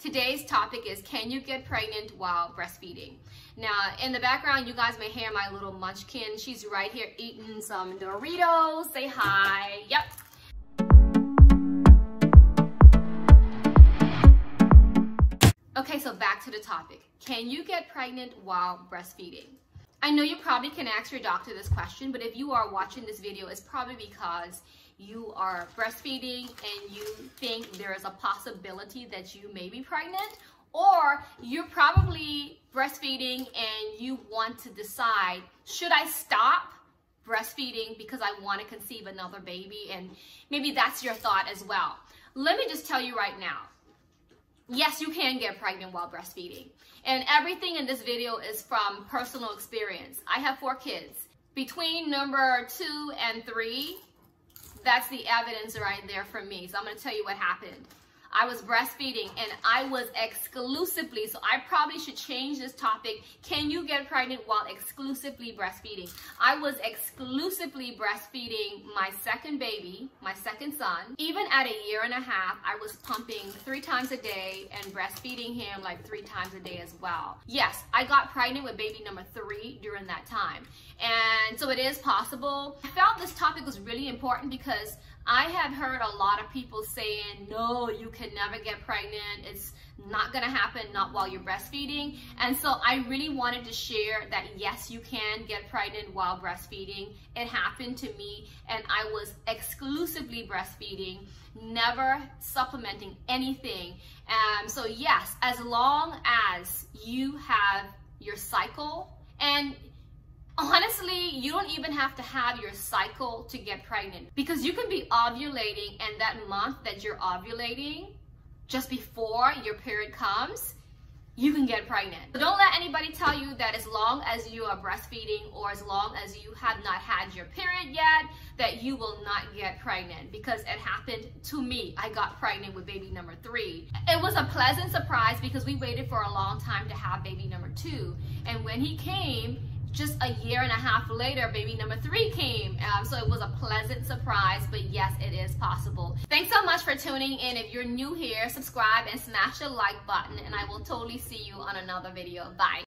Today's topic is, can you get pregnant while breastfeeding? Now, in the background, you guys may hear my little munchkin. She's right here eating some Doritos. Say hi. Yep. Okay, so back to the topic. Can you get pregnant while breastfeeding? I know you probably can ask your doctor this question, but if you are watching this video, it's probably because you are breastfeeding and you think there is a possibility that you may be pregnant, or you're probably breastfeeding and you want to decide, should I stop breastfeeding because I want to conceive another baby? And maybe that's your thought as well. Let me just tell you right now, yes, you can get pregnant while breastfeeding. And everything in this video is from personal experience. I have 4 kids. Between number 2 and 3, that's the evidence right there for me. So I'm going to tell you what happened. I was breastfeeding and I was exclusively, so I probably should change this topic. Can you get pregnant while exclusively breastfeeding? I was exclusively breastfeeding my second baby, my second son. Even at a year and a half, I was pumping 3 times a day and breastfeeding him like 3 times a day as well. Yes, I got pregnant with baby number 3 during that time. And so it is possible. I felt this topic was really important because I have heard a lot of people saying, no, you can never get pregnant. It's not gonna happen, not while you're breastfeeding. And so I really wanted to share that yes, you can get pregnant while breastfeeding. It happened to me and I was exclusively breastfeeding, never supplementing anything. So yes, as long as you have your cycle, and honestly, you don't even have to have your cycle to get pregnant, because you can be ovulating and that month that you're ovulating, just before your period comes, you can get pregnant. So don't let anybody tell you that as long as you are breastfeeding or as long as you have not had your period yet, that you will not get pregnant, because it happened to me. I got pregnant with baby number 3. It was a pleasant surprise because we waited for a long time to have baby number 2. And when he came, just a year and a half later, baby number 3 came. So it was a pleasant surprise, but yes, it is possible. Thanks so much for tuning in. If you're new here, subscribe and smash the like button, and I will totally see you on another video. Bye.